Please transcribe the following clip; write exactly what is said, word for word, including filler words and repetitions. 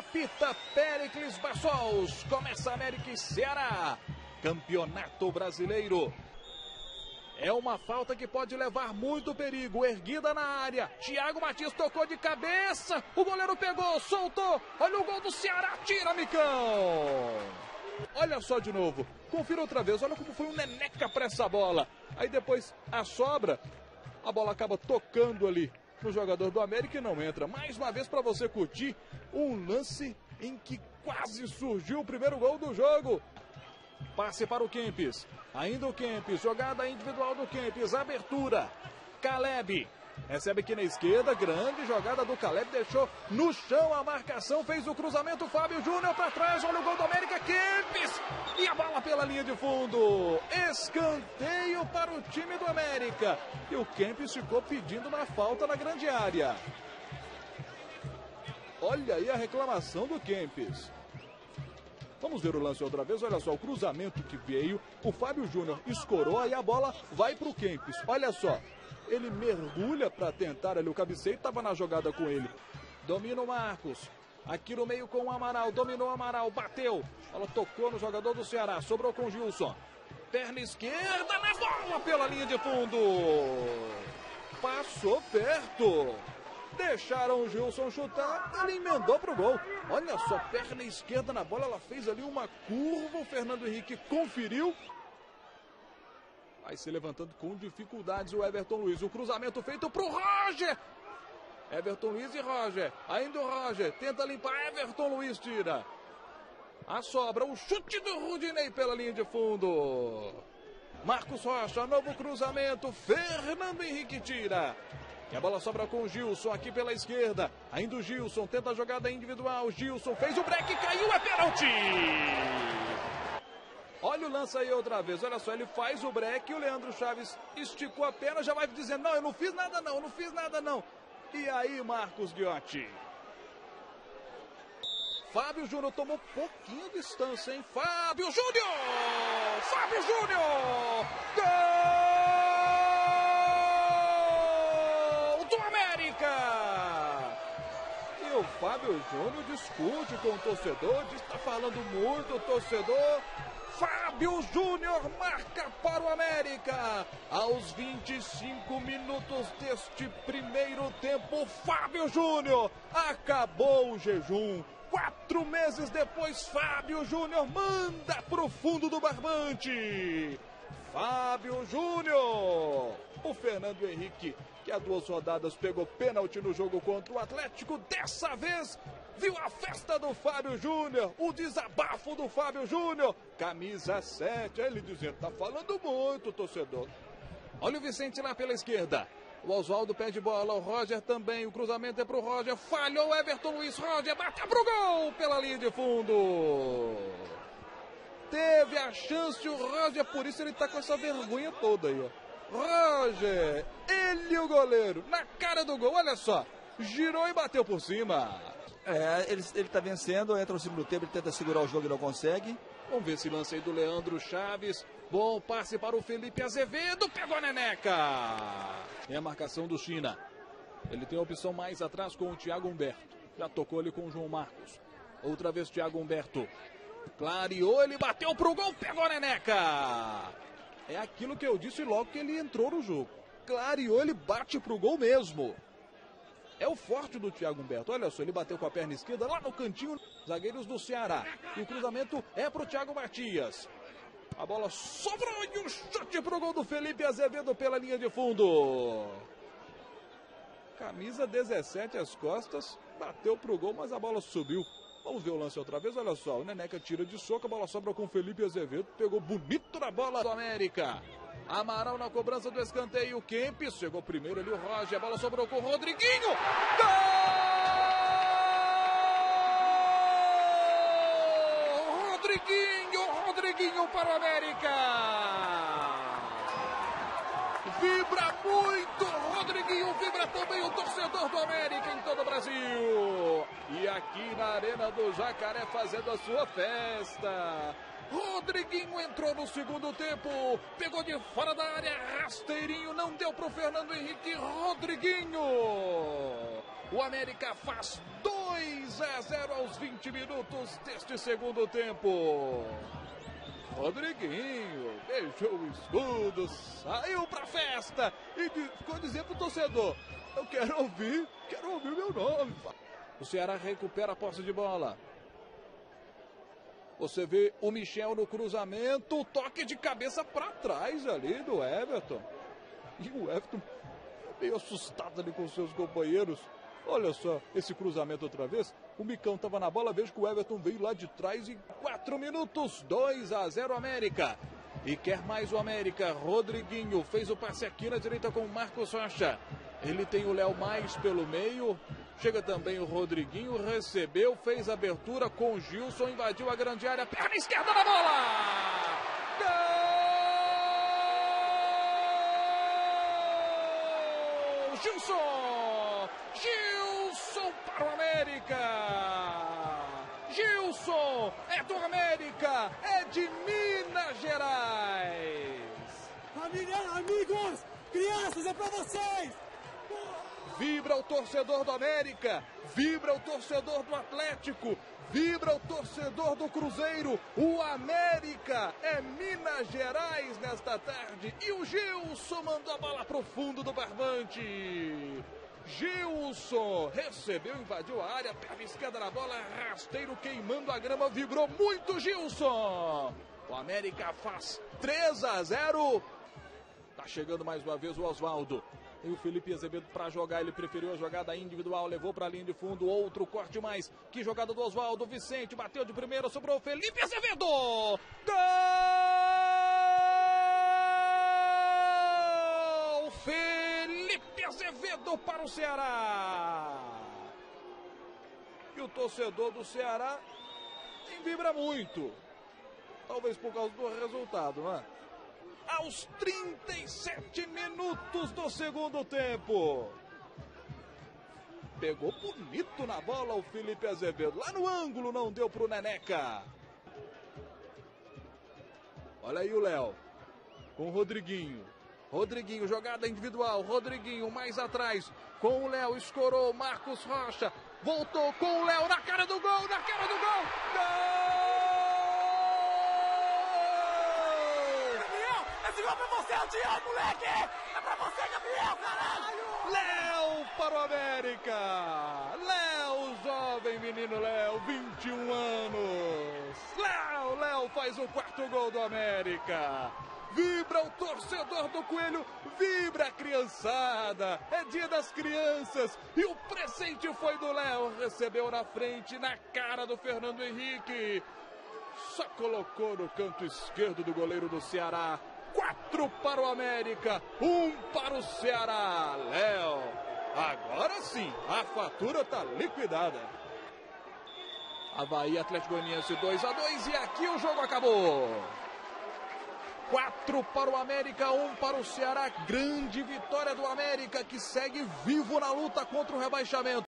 na Pita Péricles Barsols. Começa América e Ceará, Campeonato Brasileiro. É uma falta que pode levar muito perigo, erguida na área. Thiago Matias tocou de cabeça, o goleiro pegou, soltou. Olha o gol do Ceará, tira Micão. Olha só de novo, confira outra vez, olha como foi um Neneca para essa bola. Aí depois a sobra, a bola acaba tocando ali no jogador do América e não entra. Mais uma vez para você curtir um lance em que quase surgiu o primeiro gol do jogo. Passe para o Kempes, ainda o Kempes, jogada individual do Kempes, abertura, Caleb, recebe aqui na esquerda, grande jogada do Caleb, deixou no chão a marcação, fez o cruzamento, Fábio Júnior para trás, olha o gol do América, Kempes, e a bola pela linha de fundo, escanteio para o time do América, e o Kempes ficou pedindo uma falta na grande área. Olha aí a reclamação do Kempes. Vamos ver o lance outra vez, olha só, o cruzamento que veio, o Fábio Júnior escorou, aí a bola vai para o Kempes, olha só, ele mergulha para tentar ali o cabeceio, estava na jogada com ele, domina o Marcos, aqui no meio com o Amaral, dominou o Amaral, bateu, ela tocou no jogador do Ceará, sobrou com o Gilson, perna esquerda na bola pela linha de fundo, passou perto. Deixaram o Gilson chutar, ele emendou para o gol. Olha só, perna esquerda na bola, ela fez ali uma curva, o Fernando Henrique conferiu. Vai se levantando com dificuldades o Everton Luiz. O cruzamento feito para o Roger. Everton Luiz e Roger. Ainda o Roger, tenta limpar, Everton Luiz tira. A sobra, o chute do Rudnei pela linha de fundo. Marcos Rocha, novo cruzamento, Fernando Henrique tira. E a bola sobra com o Gilson aqui pela esquerda. Ainda o Gilson tenta a jogada individual. Gilson fez o break, caiu, é pênalti! Olha o lance aí outra vez. Olha só, ele faz o break e o Leandro Chaves esticou a perna. Já vai dizendo, não, eu não fiz nada não, eu não fiz nada não. E aí, Marcos Guiotti. Fábio Júnior tomou pouquinho de distância, hein? Fábio Júnior! Fábio Júnior! Gol! E o Fábio Júnior discute com o torcedor, está falando muito o torcedor. Fábio Júnior marca para o América. Aos vinte e cinco minutos deste primeiro tempo, Fábio Júnior acabou o jejum. Quatro meses depois, Fábio Júnior manda para o fundo do barbante. Fábio Júnior. O Fernando Henrique, que há duas rodadas pegou pênalti no jogo contra o Atlético, dessa vez viu a festa do Fábio Júnior, o desabafo do Fábio Júnior, camisa sete, ele dizendo, tá falando muito, torcedor. Olha o Vicente lá pela esquerda, o Osvaldo pede bola, o Roger também, o cruzamento é pro Roger, falhou o Everton Luiz, Roger bate pro gol pela linha de fundo. Teve a chance o Roger, por isso ele tá com essa vergonha toda aí, ó. Roger, ele o goleiro, na cara do gol, olha só, girou e bateu por cima. É, ele, ele tá vencendo, entra no segundo tempo, ele tenta segurar o jogo e não consegue. Vamos ver esse lance aí do Leandro Chaves, bom passe para o Felipe Azevedo, pegou a Neneca. É a marcação do China, ele tem a opção mais atrás com o Thiago Humberto, já tocou ali com o João Marcos. Outra vez Thiago Humberto, clareou, ele bateu pro gol, pegou a Neneca. É aquilo que eu disse logo que ele entrou no jogo. Clareou, ele bate pro gol mesmo. É o forte do Thiago Humberto. Olha só, ele bateu com a perna esquerda lá no cantinho. Zagueiros do Ceará. E o cruzamento é pro Thiago Matias. A bola sobrou e um chute pro gol do Felipe Azevedo pela linha de fundo. Camisa dezessete às costas. Bateu pro gol, mas a bola subiu. Vamos ver o lance outra vez, olha só, o Neneca tira de soco, a bola sobra com o Felipe Azevedo, pegou bonito na bola do América. Amaral na cobrança do escanteio, o Kempes, chegou primeiro ali o Roger, a bola sobrou com o Rodriguinho. Gol! Rodriguinho, Rodriguinho para o América! Vibra muito, Rodriguinho, vibra também o torcedor do América em todo o Brasil. E aqui na Arena do Jacaré fazendo a sua festa. Rodriguinho entrou no segundo tempo, pegou de fora da área, rasteirinho, não deu pro Fernando Henrique, Rodriguinho. O América faz dois. dois a zero aos vinte minutos deste segundo tempo. Rodriguinho deixou o escudo, saiu pra festa e ficou dizendo pro torcedor: eu quero ouvir, quero ouvir meu nome. O Ceará recupera a posse de bola. Você vê o Michel no cruzamento, toque de cabeça pra trás ali do Everton. E o Everton meio assustado ali com seus companheiros. Olha só, esse cruzamento outra vez. O Micão estava na bola, vejo que o Everton veio lá de trás em quatro minutos. dois a zero América. E quer mais o América. Rodriguinho fez o passe aqui na direita com o Marcos Rocha. Ele tem o Léo mais pelo meio. Chega também o Rodriguinho, recebeu, fez a abertura com o Gilson, invadiu a grande área. Perna esquerda na bola! Gol! Gilson! Gilson! Gilson para o América! Gilson é do América, é de Minas Gerais! Família, amigos, crianças, é para vocês! Vibra o torcedor do América, vibra o torcedor do Atlético, vibra o torcedor do Cruzeiro. O América é Minas Gerais nesta tarde e o Gilson mandou a bola para o fundo do barbante. Gilson recebeu, invadiu a área, perna esquerda na bola, rasteiro queimando a grama, vibrou muito Gilson. O América faz três a zero. Tá chegando mais uma vez o Osvaldo. Tem o Felipe Azevedo para jogar, ele preferiu a jogada individual, levou para a linha de fundo, outro corte mais. Que jogada do Osvaldo, Vicente bateu de primeira, sobrou o Felipe Azevedo. Gol! Felipe Azevedo para o Ceará. E o torcedor do Ceará nem vibra muito. Talvez por causa do resultado, né? Aos trinta e sete minutos do segundo tempo. Pegou bonito na bola o Felipe Azevedo. Lá no ângulo não deu pro Neneca. Olha aí o Léo. Com o Rodriguinho. Rodriguinho, jogada individual. Rodriguinho mais atrás. Com o Léo, escorou Marcos Rocha. Voltou com o Léo na cara do gol. Na cara do gol. Gol! Esse gol pra você, eu te amo, moleque! É pra você, Gabriel, caralho! Léo para o América! Léo, jovem menino Léo, vinte e um anos! Léo, Léo faz o quarto gol do América! Vibra o torcedor do Coelho, vibra a criançada! É dia das crianças! E o presente foi do Léo, recebeu na frente, na cara do Fernando Henrique! Só colocou no canto esquerdo do goleiro do Ceará. Quatro para o América, um para o Ceará. Léo, agora sim, a fatura está liquidada. Havaí, Atlético Goianiense dois a dois e aqui o jogo acabou. Quatro para o América, um para o Ceará. Grande vitória do América que segue vivo na luta contra o rebaixamento.